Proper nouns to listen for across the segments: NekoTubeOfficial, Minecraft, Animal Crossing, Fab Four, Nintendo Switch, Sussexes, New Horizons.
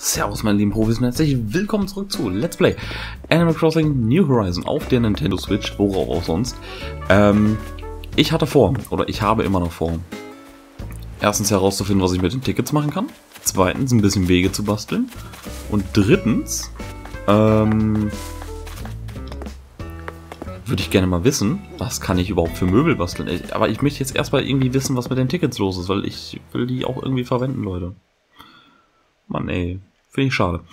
Servus meine lieben Profis und herzlich willkommen zurück zu Let's Play Animal Crossing New Horizons auf der Nintendo Switch, worauf auch sonst. Ich hatte vor, oder ich habe immer noch vor, erstens herauszufinden, was ich mit den Tickets machen kann, zweitens ein bisschen Wege zu basteln und drittens würde ich gerne mal wissen, was kann ich überhaupt für Möbel basteln. Aber ich möchte jetzt erstmal irgendwie wissen, was mit den Tickets los ist, weil ich will die auch irgendwie verwenden, Leute. Mann, ey. Finde ich schade.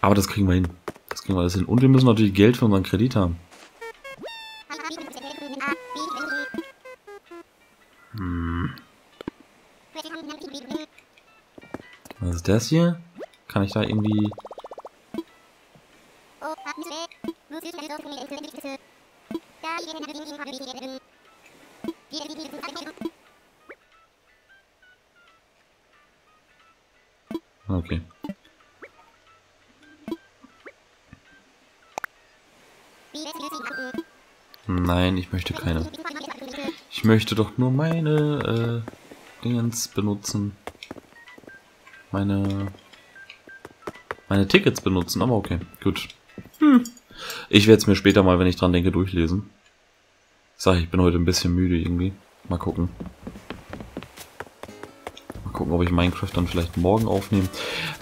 Aber das kriegen wir hin. Das kriegen wir alles hin. Und wir müssen natürlich Geld für unseren Kredit haben. Was ist das hier? Kann ich da irgendwie... Okay. Nein, ich möchte keine. Ich möchte doch nur meine Dingens benutzen. Meine Tickets benutzen, aber okay, gut. Ich werde es mir später mal, wenn ich dran denke, durchlesen. Ich sage, ich bin heute ein bisschen müde irgendwie. Mal gucken. Gucken, ob ich Minecraft dann vielleicht morgen aufnehme.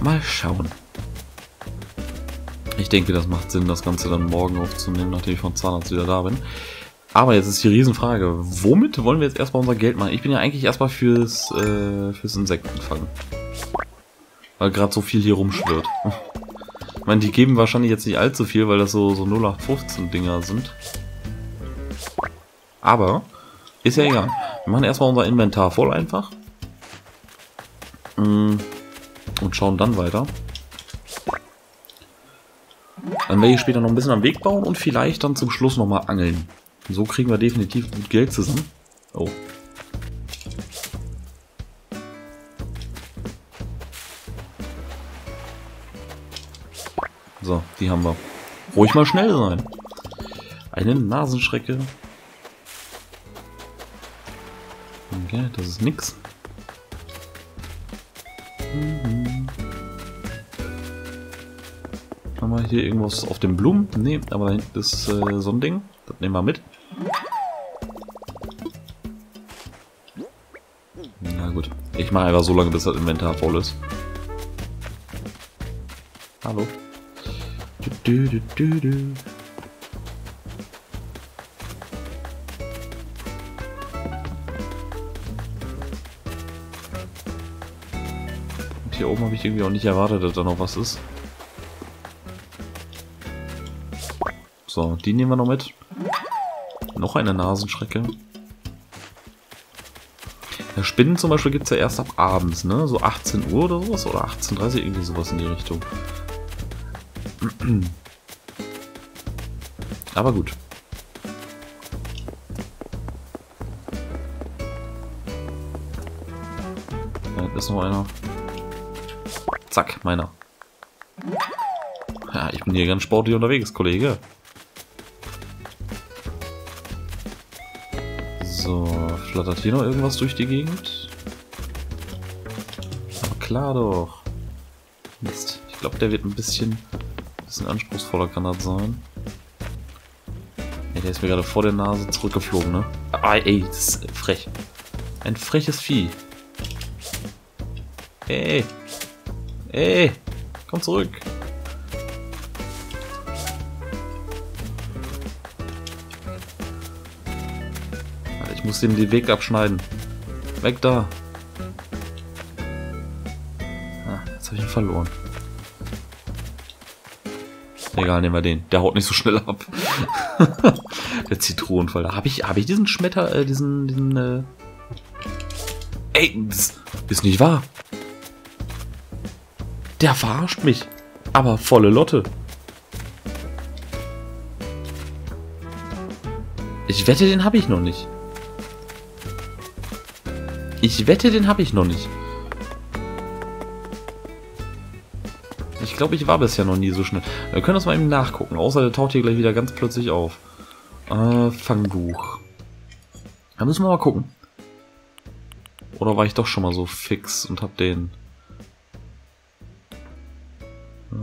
Mal schauen. Ich denke, das macht Sinn, das Ganze dann morgen aufzunehmen, nachdem ich vom Zahnarzt wieder da bin. Aber jetzt ist die Riesenfrage. Womit wollen wir jetzt erstmal unser Geld machen? Ich bin ja eigentlich erstmal fürs Insektenfangen. Weil gerade so viel hier rumschwirrt. Ich meine, die geben wahrscheinlich jetzt nicht allzu viel, weil das so 0815 Dinger sind. Aber ist ja egal. Wir machen erstmal unser Inventar voll einfach. Und schauen dann weiter. Dann werde ich später noch ein bisschen am Weg bauen und vielleicht dann zum Schluss nochmal angeln. So kriegen wir definitiv gut Geld zusammen. Oh. So, die haben wir. Ruhig mal schnell sein. Eine Nasenschrecke. Okay, das ist nix. Haben wir hier irgendwas auf den Blumen? Ne, aber da hinten ist so ein Ding. Das nehmen wir mit. Na gut. Ich mache einfach so lange, bis das Inventar voll ist. Hallo. Und hier oben habe ich irgendwie auch nicht erwartet, dass da noch was ist. So, die nehmen wir noch mit. Noch eine Nasenschrecke. Ja, Spinnen zum Beispiel gibt es ja erst ab abends, ne? So 18 Uhr oder sowas oder 18:30 Uhr, irgendwie sowas in die Richtung. Aber gut. Da ist noch einer. Zack, meiner. Ja, ich bin hier ganz sportlich unterwegs, Kollege. So, flattert hier noch irgendwas durch die Gegend? Aber klar doch. Mist. Ich glaube, der wird ein bisschen anspruchsvoller, kann das sein. Ey, der ist mir gerade vor der Nase zurückgeflogen, ne? Ah, ey, das ist frech. Ein freches Vieh. Ey. Ey. Komm zurück. Ich muss ihm den Weg abschneiden. Weg da. Ah, jetzt habe ich ihn verloren. Egal, nehmen wir den. Der haut nicht so schnell ab. Der Zitronenfall. Habe ich diesen Schmetter, Ey, das ist nicht wahr. Der verarscht mich. Aber volle Lotte. Ich wette, den habe ich noch nicht. Ich wette, den habe ich noch nicht. Ich glaube, ich war bisher noch nie so schnell. Wir können das mal eben nachgucken, außer der taucht hier gleich wieder ganz plötzlich auf. Fangbuch. Da müssen wir mal gucken. Oder war ich doch schon mal so fix und habe den...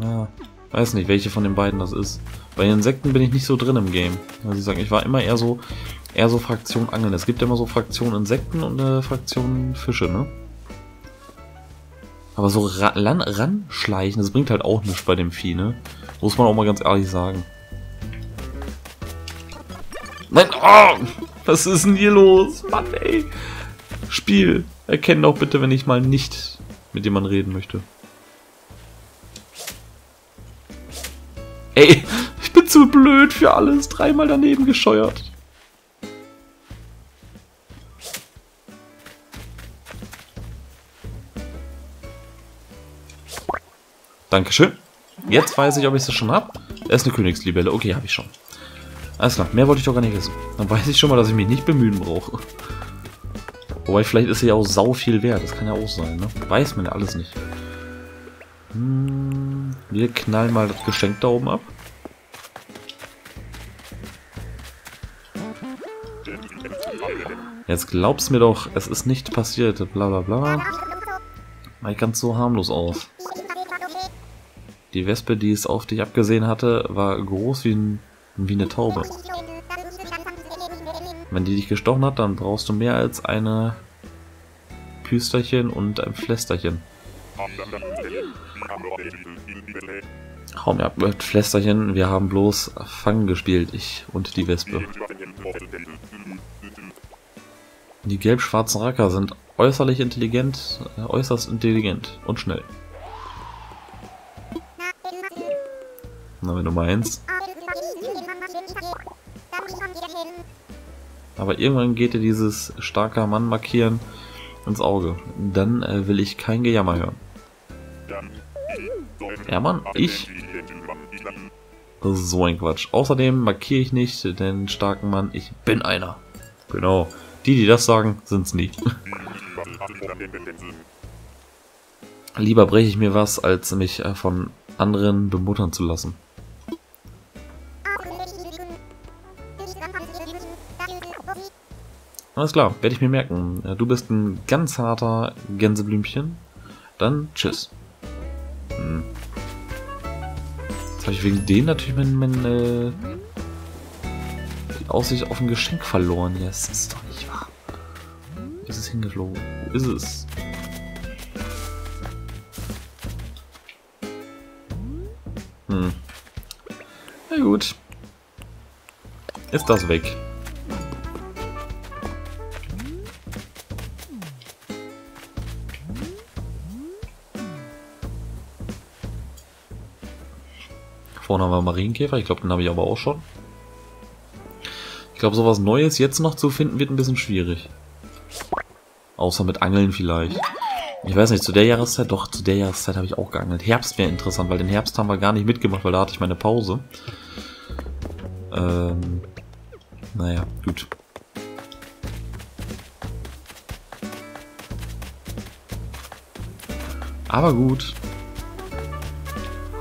Ja, weiß nicht, welche von den beiden das ist. Bei Insekten bin ich nicht so drin im Game. Also ich, war immer eher so Fraktion Angeln. Es gibt ja immer so Fraktion Insekten und eine Fraktion Fische, ne? Aber so ranschleichen, das bringt halt auch nichts bei dem Vieh, ne? Muss man auch mal ganz ehrlich sagen. Nein, oh, was ist denn hier los? Mann, ey. Spiel, erkenn doch bitte, wenn ich mal nicht mit jemandem reden möchte. Ey, ich bin zu blöd für alles. Dreimal daneben gescheuert. Dankeschön. Jetzt weiß ich, ob ich es schon habe. Er ist eine Königslibelle. Okay, habe ich schon. Alles klar, mehr wollte ich doch gar nicht wissen. Dann weiß ich schon mal, dass ich mich nicht bemühen brauche. Wobei, vielleicht ist sie ja auch sau viel wert. Das kann ja auch sein, ne? Weiß man ja alles nicht. Wir knallen mal das Geschenk da oben ab. Jetzt glaubst mir doch, es ist nicht passiert. Bla bla bla. Sieht ganz so harmlos aus. Die Wespe, die es auf dich abgesehen hatte, war groß wie eine Taube. Wenn die dich gestochen hat, dann brauchst du mehr als eine Püsterchen und ein Flästerchen. Hau mir ab mit Flästerchen, wir haben bloß Fangen gespielt, ich und die Wespe. Die gelb-schwarzen Racker sind äußerst intelligent und schnell. Na, wenn du meinst. Aber irgendwann geht dir dieses starker Mann markieren ins Auge. Dann will ich kein Gejammer hören. Ja Mann, ich? So ein Quatsch. Außerdem markiere ich nicht den starken Mann. Ich bin einer. Genau. Die, die das sagen, sind's nie. Lieber breche ich mir was, als mich von anderen bemuttern zu lassen. Alles klar, werde ich mir merken. Du bist ein ganz harter Gänseblümchen. Dann tschüss. Jetzt habe ich wegen dem natürlich meine Aussicht auf ein Geschenk verloren. Ja, das ist doch nicht wahr. Wo ist es hingeflogen? Wo ist es? Na gut. Ist das weg. Vorne haben wir Marienkäfer, ich glaube, den habe ich aber auch schon. Ich glaube, sowas Neues jetzt noch zu finden, wird ein bisschen schwierig. Außer mit Angeln vielleicht. Ich weiß nicht, zu der Jahreszeit, doch, zu der Jahreszeit habe ich auch geangelt. Herbst wäre interessant, weil den Herbst haben wir gar nicht mitgemacht, weil da hatte ich meine Pause. Naja, gut. Aber gut.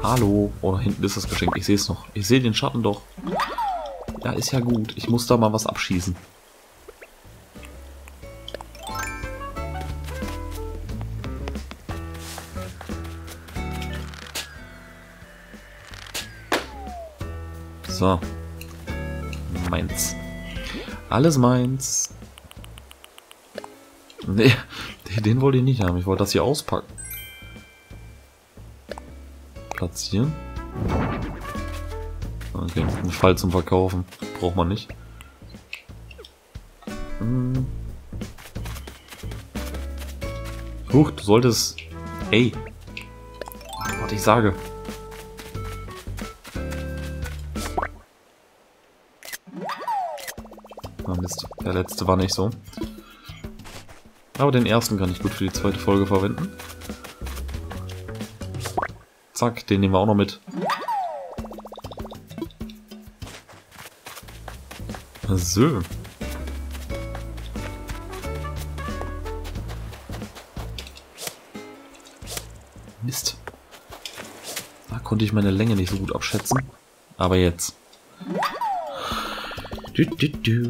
Hallo. Oh, hinten ist das Geschenk. Ich sehe es noch. Ich sehe den Schatten doch. Ja, ist ja gut. Ich muss da mal was abschießen. So. Meins. Alles meins. Nee, den wollte ich nicht haben. Ich wollte das hier auspacken. Platzieren. Okay, ein Fall zum Verkaufen. Braucht man nicht. Huch, du solltest... Ey. Was ich sage. Ah, Mist. Der letzte war nicht so. Aber den ersten kann ich gut für die zweite Folge verwenden. Zack, den nehmen wir auch noch mit. So. Mist. Da konnte ich meine Länge nicht so gut abschätzen. Aber jetzt.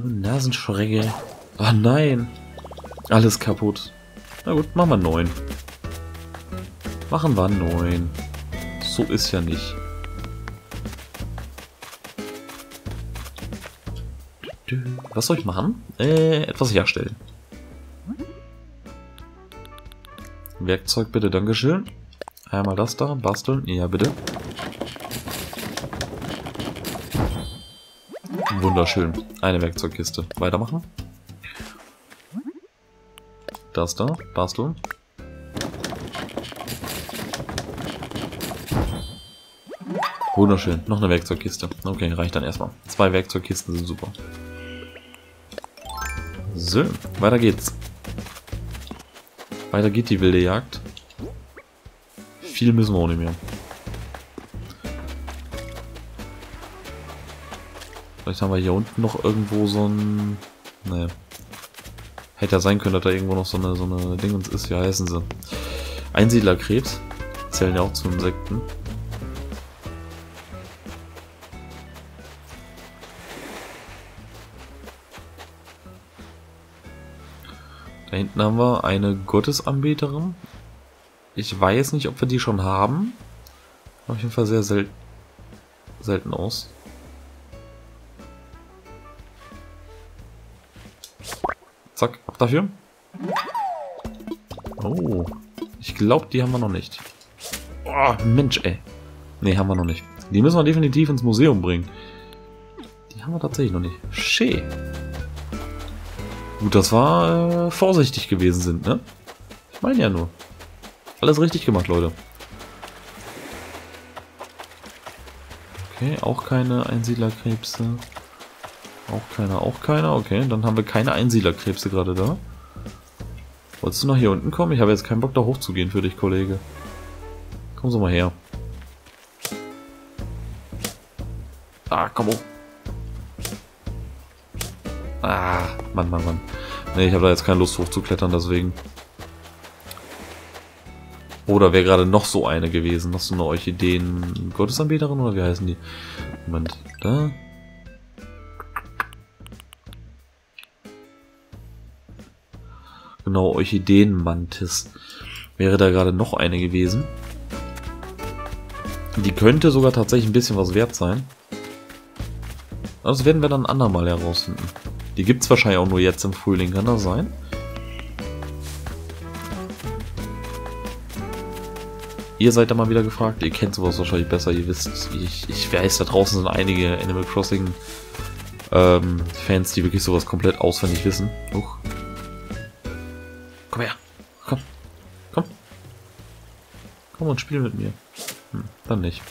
Nasenschrecke. Oh nein. Alles kaputt. Na gut, machen wir 9. Machen wir 9. so ist ja nicht. Was soll ich machen? Etwas herstellen. Werkzeug bitte, dankeschön. Einmal das da, basteln. Ja, bitte. Wunderschön. Eine Werkzeugkiste. Weitermachen. Das da, basteln. Wunderschön. Noch eine Werkzeugkiste. Okay, reicht dann erstmal. 2 Werkzeugkisten sind super. So, weiter geht's. Weiter geht die wilde Jagd. Viel müssen wir auch nicht mehr. Vielleicht haben wir hier unten noch irgendwo so ein... Naja. Hätte ja sein können, dass da irgendwo noch so eine Dingens ist. Wie heißen sie? Einsiedlerkrebs. Zählen ja auch zu Insekten. Da hinten haben wir eine Gottesanbeterin. Ich weiß nicht, ob wir die schon haben. Auf jeden Fall sehr selten aus. Zack, ab dafür. Oh, ich glaube, die haben wir noch nicht. Oh, Mensch, ey. Ne, haben wir noch nicht. Die müssen wir definitiv ins Museum bringen. Die haben wir tatsächlich noch nicht. Schee. Gut, dass wir vorsichtig gewesen sind, ne? Ich meine ja nur. Alles richtig gemacht, Leute. Okay, auch keine Einsiedlerkrebse. Auch keiner. Okay, dann haben wir keine Einsiedlerkrebse gerade da. Wolltest du noch hier unten kommen? Ich habe jetzt keinen Bock, da hochzugehen für dich, Kollege. Komm so mal her. Ah, komm hoch. Ah, Mann. Ne, ich habe da jetzt keine Lust hochzuklettern, deswegen. Oder wäre gerade noch so eine gewesen. Hast du noch euch Ideen? Gottesanbeterin oder wie heißen die? Moment, da. Genau, Orchideenmantis. Wäre da gerade noch eine gewesen. Die könnte sogar tatsächlich ein bisschen was wert sein. Aber das werden wir dann ein andermal herausfinden. Die gibt es wahrscheinlich auch nur jetzt im Frühling, kann das sein? Ihr seid da mal wieder gefragt, ihr kennt sowas wahrscheinlich besser, ihr wisst, ich weiß, da draußen sind einige Animal Crossing Fans, die wirklich sowas komplett auswendig wissen. Huch. Komm her, komm. Komm und spiel mit mir. Dann nicht.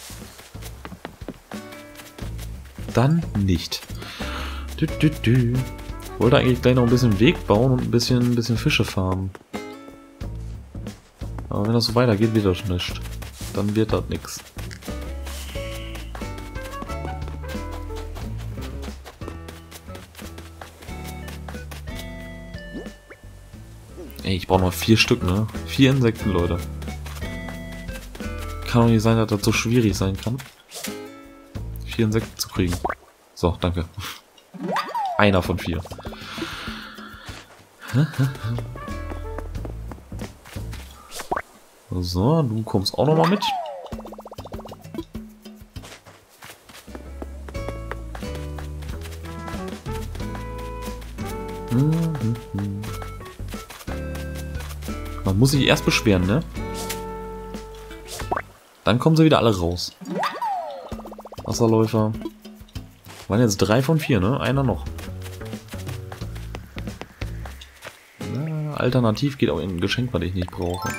Du. Ich wollte eigentlich gleich noch ein bisschen Weg bauen und ein bisschen Fische farmen. Aber wenn das so weitergeht, wird das nichts. Dann wird das nichts. Ey, ich brauche noch 4 Stück, ne? 4 Insekten, Leute. Kann doch nicht sein, dass das so schwierig sein kann. 4 Insekten zu kriegen. So, danke. Einer von 4. So, du kommst auch nochmal mit. Man muss sich erst beschweren, ne? Dann kommen sie wieder alle raus. Wasserläufer. Waren jetzt 3 von 4, ne? Einer noch. Na, alternativ geht auch in ein Geschenk, was ich nicht brauche.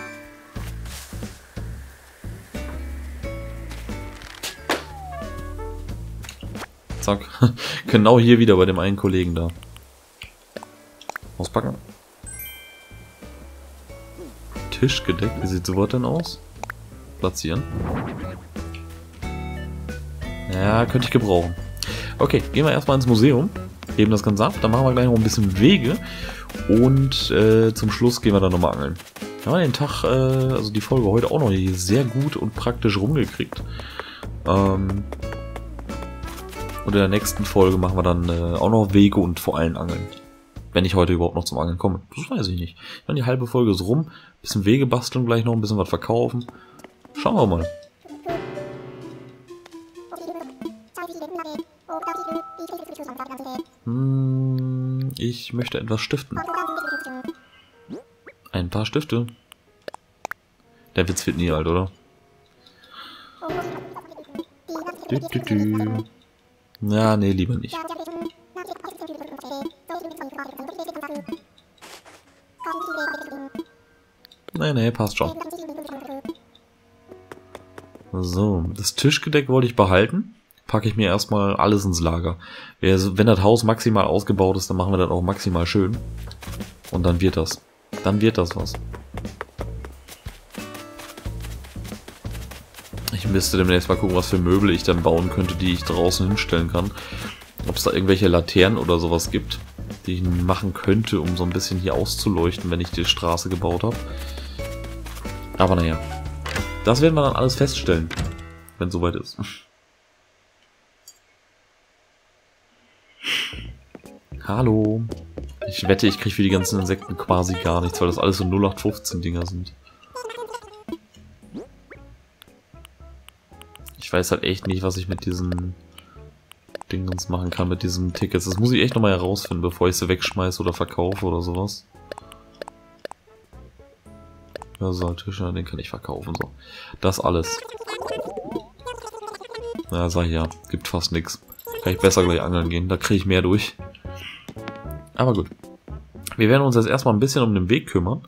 Zack. Genau hier wieder bei dem einen Kollegen da. Auspacken. Tisch gedeckt. Wie sieht sowas denn aus? Platzieren. Ja, könnte ich gebrauchen. Okay, gehen wir erstmal ins Museum. Heben das Ganze ab. Dann machen wir gleich noch ein bisschen Wege. Und zum Schluss gehen wir dann nochmal angeln. Da haben wir den Tag, also die Folge heute auch noch hier sehr gut und praktisch rumgekriegt. Und in der nächsten Folge machen wir dann auch noch Wege und vor allem Angeln. Wenn ich heute überhaupt noch zum Angeln komme. Das weiß ich nicht. Dann die halbe Folge ist rum. Bisschen Wege basteln gleich noch, ein bisschen was verkaufen. Schauen wir mal. Ich möchte etwas stiften. Ein paar Stifte. Der Witz wird nie alt, oder? Ja, nee, lieber nicht. Nee, nee, passt schon. So, das Tischgedeck wollte ich behalten. Packe ich mir erstmal alles ins Lager. Wenn das Haus maximal ausgebaut ist, dann machen wir das auch maximal schön. Und dann wird das. Dann wird das was. Ich müsste demnächst mal gucken, was für Möbel ich dann bauen könnte, die ich draußen hinstellen kann. Ob es da irgendwelche Laternen oder sowas gibt, die ich machen könnte, um so ein bisschen hier auszuleuchten, wenn ich die Straße gebaut habe. Aber naja. Das werden wir dann alles feststellen, wenn es soweit ist. Hallo. Ich wette, ich kriege für die ganzen Insekten quasi gar nichts, weil das alles so 0815 Dinger sind. Ich weiß halt echt nicht, was ich mit diesen Dingens machen kann, mit diesen Tickets. Das muss ich echt nochmal herausfinden, bevor ich sie wegschmeiße oder verkaufe oder sowas. Ja, so ein Tisch, den kann ich verkaufen. So. Das alles. Ja, sag ich ja. Gibt fast nichts. Kann ich besser gleich angeln gehen. Da kriege ich mehr durch. Aber gut. Wir werden uns jetzt erstmal ein bisschen um den Weg kümmern.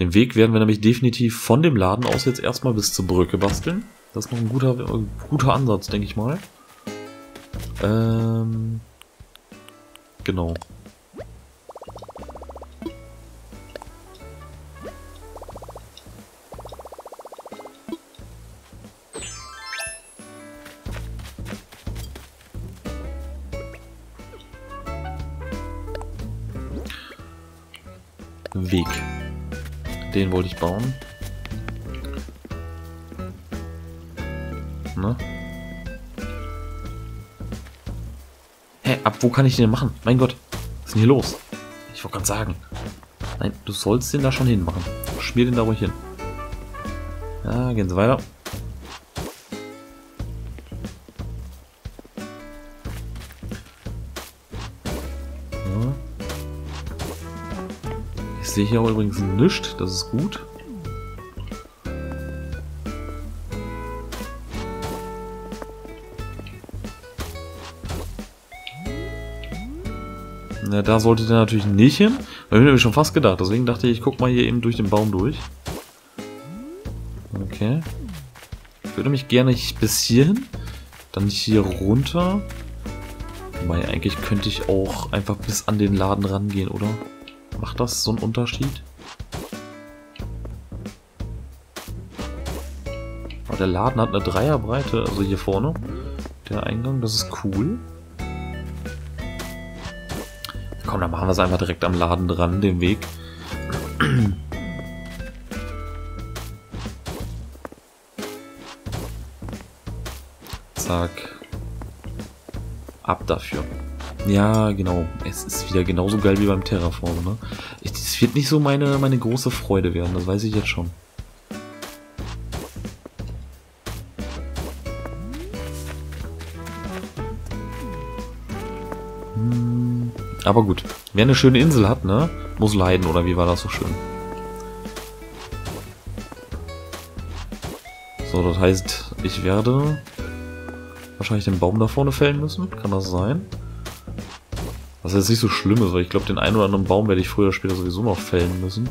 Den Weg werden wir nämlich definitiv von dem Laden aus jetzt erstmal bis zur Brücke basteln. Das ist noch ein guter Ansatz, denke ich mal. Genau. Weg. Den wollte ich bauen. Ne? Hä, ab wo kann ich den denn machen? Mein Gott, was ist denn hier los? Ich wollte gerade sagen. Nein, du sollst den da schon hinmachen. Schmier den da ruhig hin. Ja, gehen Sie weiter. Ja. Ich sehe hier auch übrigens nichts, das ist gut. Ja, da sollte der natürlich nicht hin. Da bin ich mir schon fast gedacht. Deswegen dachte ich, ich guck mal hier eben durch den Baum durch. Okay. Ich würde mich gerne bis hierhin. Dann hier runter. Wobei, eigentlich könnte ich auch einfach bis an den Laden rangehen, oder? Macht das so einen Unterschied? Aber der Laden hat eine Dreierbreite. Also hier vorne. Der Eingang, das ist cool. Komm, dann machen wir es einfach direkt am Laden dran, den Weg. Zack. Ab dafür. Ja, genau. Es ist wieder genauso geil wie beim Terraform, ne? Es wird nicht so meine große Freude werden, das weiß ich jetzt schon. Aber gut, wer eine schöne Insel hat, ne, muss leiden, oder wie war das so schön? So, das heißt, ich werde wahrscheinlich den Baum da vorne fällen müssen, kann das sein? Was jetzt nicht so schlimm ist, weil ich glaube, den einen oder anderen Baum werde ich früher oder später sowieso noch fällen müssen.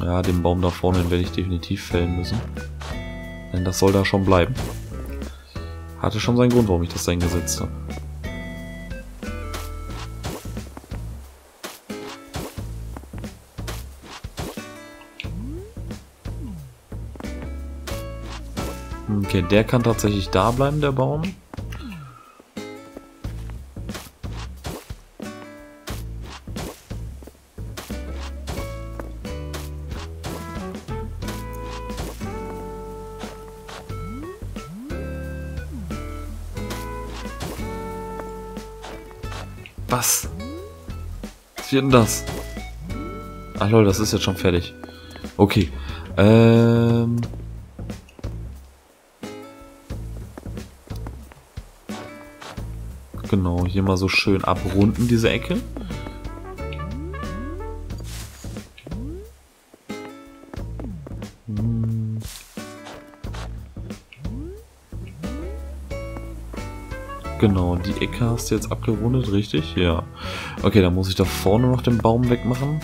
Ja, den Baum da vorne werde ich definitiv fällen müssen. Denn das soll da schon bleiben. Hatte schon seinen Grund, warum ich das da hingesetzt habe. Okay, der kann tatsächlich da bleiben, der Baum. Was? Was wird denn das? Ach lol, das ist jetzt schon fertig. Okay. Genau, hier mal so schön abrunden, diese Ecke. Genau, die Ecke hast du jetzt abgerundet, richtig? Ja. Okay, dann muss ich da vorne noch den Baum wegmachen.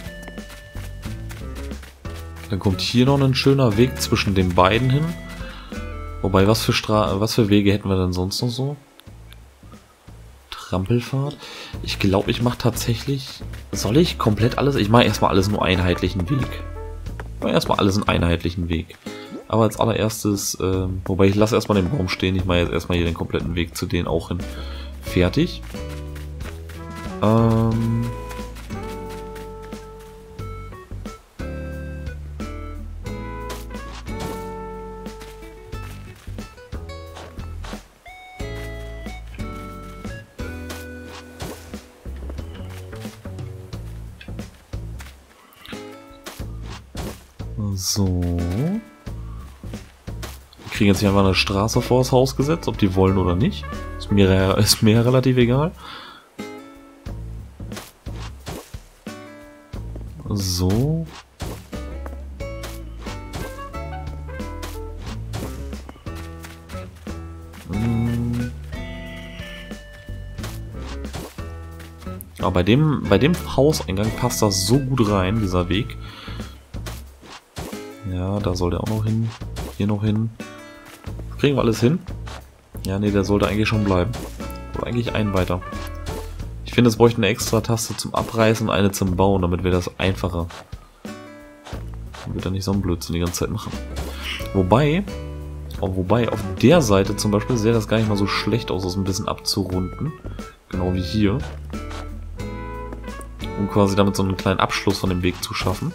Dann kommt hier noch ein schöner Weg zwischen den beiden hin. Wobei, was für Wege hätten wir denn sonst noch so? Trampelfahrt. Ich glaube, ich mache tatsächlich... Soll ich komplett alles... Ich mache erstmal alles nur einheitlichen Weg. Aber als allererstes... wobei, ich lasse erstmal den Baum stehen. Ich mache jetzt erstmal hier den kompletten Weg zu denen auch hin. Fertig. So. Wir kriegen jetzt hier einfach eine Straße vors Haus gesetzt, ob die wollen oder nicht. Ist mir relativ egal. So. Aber bei dem Hauseingang passt das so gut rein, dieser Weg. Ja, da soll der auch noch hin. Hier noch hin. Kriegen wir alles hin? Ja, nee, der sollte eigentlich schon bleiben. Oder eigentlich einen weiter. Ich finde, es bräuchte eine extra Taste zum Abreißen und eine zum Bauen, damit wir das einfacher. Damit wir nicht so einen Blödsinn die ganze Zeit machen. Wobei, auf der Seite zum Beispiel sähe das gar nicht mal so schlecht aus, das ein bisschen abzurunden. Genau wie hier. Um quasi damit so einen kleinen Abschluss von dem Weg zu schaffen.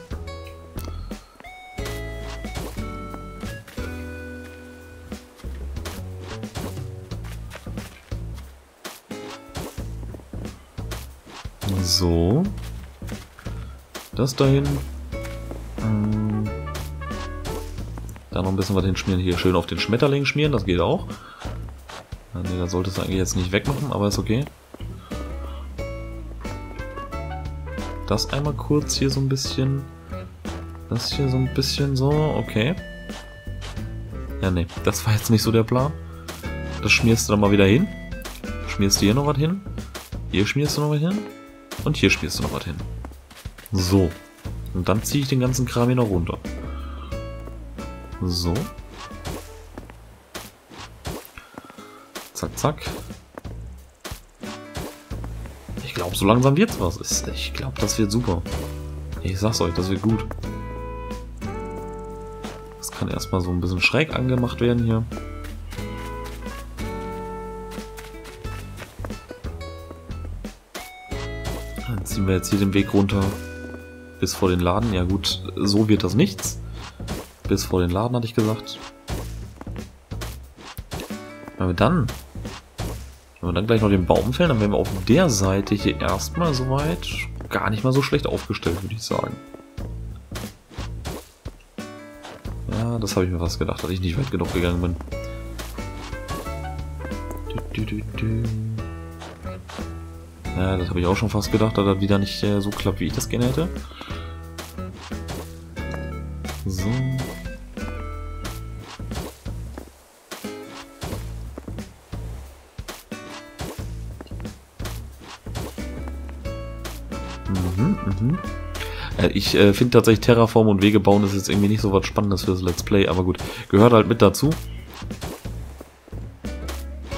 So, das dahin, da noch ein bisschen was hinschmieren, hier schön auf den Schmetterling schmieren, das geht auch. Ne, da solltest du eigentlich jetzt nicht wegmachen, aber ist okay. Das einmal kurz hier so ein bisschen, das hier so ein bisschen so, okay. Ja ne, das war jetzt nicht so der Plan. Das schmierst du dann mal wieder hin, schmierst du hier noch was hin, hier schmierst du noch was hin. Und hier spielst du noch was hin. So. Und dann ziehe ich den ganzen Kram hier noch runter. So. Zack, zack. Ich glaube, so langsam wird's was. Ich glaube, das wird super. Ich sag's euch, das wird gut. Das kann erstmal so ein bisschen schräg angemacht werden hier. Ziehen wir jetzt hier den Weg runter bis vor den Laden. Ja gut, so wird das nichts. Bis vor den Laden, hatte ich gesagt. Wenn wir dann gleich noch den Baum fällen, dann wären wir auf der Seite hier erstmal soweit gar nicht mal so schlecht aufgestellt, würde ich sagen. Ja, das habe ich mir fast gedacht, dass ich nicht weit genug gegangen bin. Ja, das habe ich auch schon fast gedacht, dass das wieder nicht so klappt, wie ich das gerne hätte. So. Ich finde tatsächlich Terraform und Wege bauen ist jetzt irgendwie nicht so was Spannendes für das Let's Play, aber gut, gehört halt mit dazu.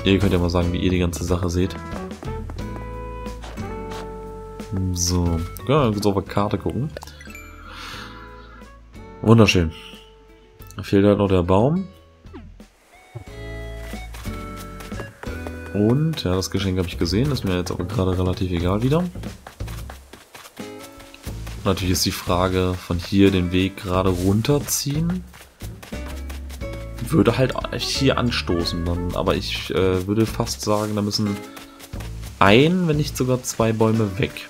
Ihr könnt ja mal sagen, wie ihr die ganze Sache seht. So, ja, dann geht's auf eine Karte gucken. Wunderschön. Da fehlt halt noch der Baum. Und, ja, das Geschenk habe ich gesehen, ist mir jetzt aber gerade relativ egal wieder. Natürlich ist die Frage, von hier den Weg gerade runterziehen. Würde halt hier anstoßen, dann, aber ich würde fast sagen, da müssen... ein, wenn nicht sogar zwei Bäume weg.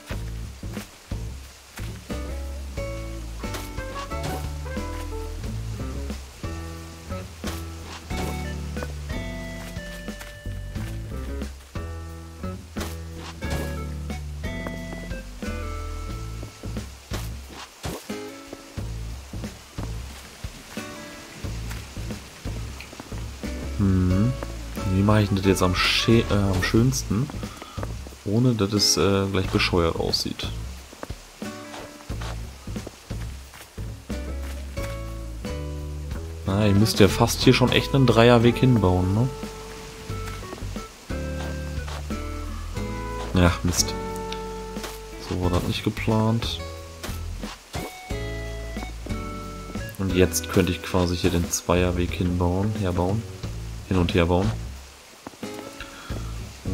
Wie mache ich das jetzt am schönsten, ohne dass es gleich bescheuert aussieht? Na, ihr müsst ja fast hier schon echt einen Dreierweg hinbauen, ne? Ja, Mist. So war das nicht geplant. Und jetzt könnte ich quasi hier den Zweierweg hin und her bauen.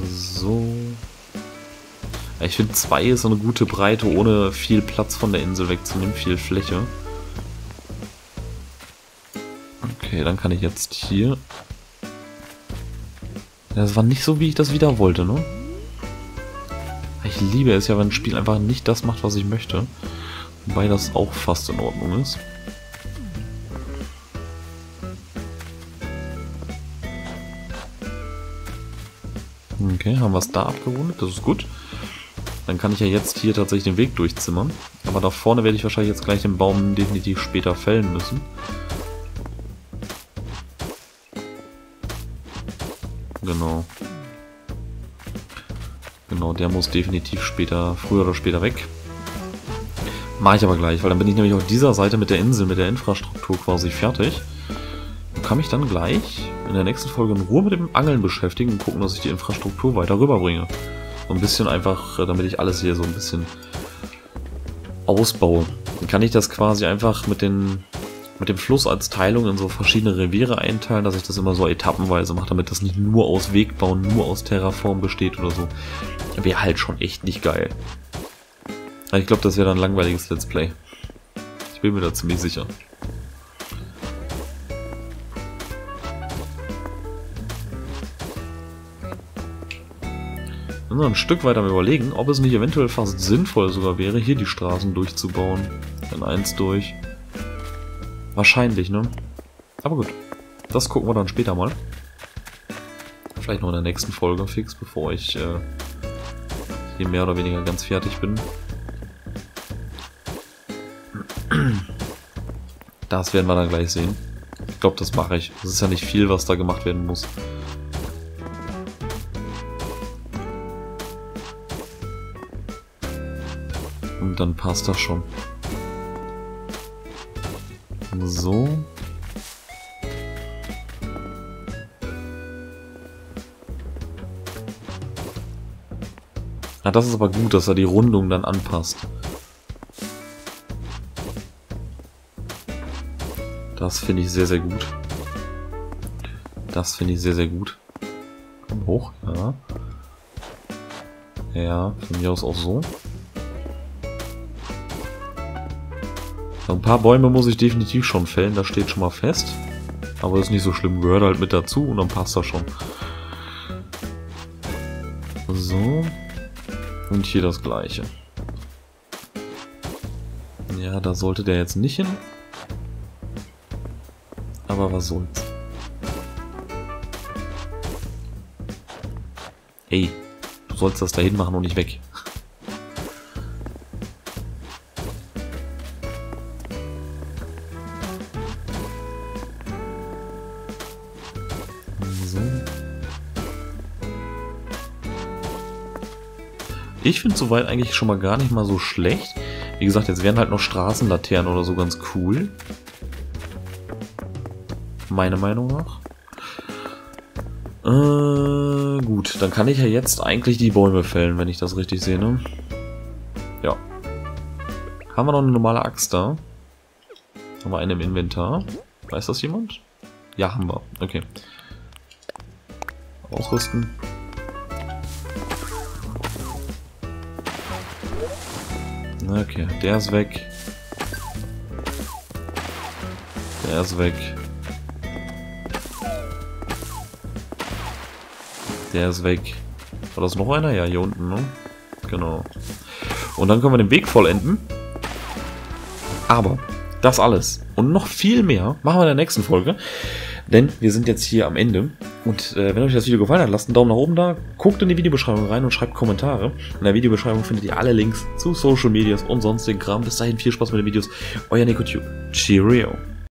So. Ich finde 2 ist eine gute Breite, ohne viel Platz von der Insel wegzunehmen, viel Fläche. Okay, dann kann ich jetzt hier... Das war nicht so, wie ich das wieder wollte, ne? Ich liebe es ja, wenn ein Spiel einfach nicht das macht, was ich möchte. Wobei das auch fast in Ordnung ist. Okay, haben wir es da abgerundet, das ist gut. Dann kann ich ja jetzt hier tatsächlich den Weg durchzimmern. Aber da vorne werde ich wahrscheinlich jetzt gleich den Baum definitiv später fällen müssen. Genau. Genau, der muss definitiv später, früher oder später weg. Mache ich aber gleich, weil dann bin ich nämlich auf dieser Seite mit der Insel, mit der Infrastruktur quasi fertig. Und kann mich dann gleich... in der nächsten Folge in Ruhe mit dem Angeln beschäftigen und gucken, dass ich die Infrastruktur weiter rüberbringe. So ein bisschen einfach, damit ich alles hier so ein bisschen ausbaue. Dann kann ich das quasi einfach mit dem Fluss als Teilung in so verschiedene Reviere einteilen, dass ich das immer so etappenweise mache, damit das nicht nur aus Wegbauen, nur aus Terraform besteht oder so. Wäre halt schon echt nicht geil. Aber ich glaube, das wäre dann ein langweiliges Let's Play. Ich bin mir da ziemlich sicher. Ein Stück weiter überlegen, ob es nicht eventuell fast sinnvoll sogar wäre, hier die Straßen durchzubauen. Dann eins durch. Wahrscheinlich, ne? Aber gut. Das gucken wir dann später mal. Vielleicht noch in der nächsten Folge fix, bevor ich hier mehr oder weniger ganz fertig bin. Das werden wir dann gleich sehen. Ich glaube, das mache ich. Es ist ja nicht viel, was da gemacht werden muss. Und dann passt das schon. So. Ah, das ist aber gut, dass er die Rundung dann anpasst. Das finde ich sehr, sehr gut. Das finde ich sehr, sehr gut. Komm hoch, ja. Ja, von mir aus auch so. Ein paar Bäume muss ich definitiv schon fällen, das steht schon mal fest. Aber ist nicht so schlimm, gehört halt mit dazu und dann passt das schon. So. Und hier das gleiche. Ja, da sollte der jetzt nicht hin. Aber was soll's. Ey, du sollst das dahin machen und nicht weg. Ich finde soweit eigentlich schon mal gar nicht mal so schlecht. Wie gesagt, jetzt wären halt noch Straßenlaternen oder so ganz cool. Meiner Meinung nach. Gut, dann kann ich ja jetzt eigentlich die Bäume fällen, wenn ich das richtig sehe, ne? Ja. Haben wir noch eine normale Axt da? Haben wir eine im Inventar? Weiß das jemand? Ja, haben wir. Okay. Ausrüsten. Okay, der ist weg. Der ist weg. Der ist weg. War das noch einer? Ja, hier unten, ne? Genau. Und dann können wir den Weg vollenden. Aber das alles und noch viel mehr machen wir in der nächsten Folge. Denn wir sind jetzt hier am Ende. Und wenn euch das Video gefallen hat, lasst einen Daumen nach oben da. Guckt in die Videobeschreibung rein und schreibt Kommentare. In der Videobeschreibung findet ihr alle Links zu Social Medias und sonstigen Kram. Bis dahin viel Spaß mit den Videos. Euer NekoTube. Cheerio.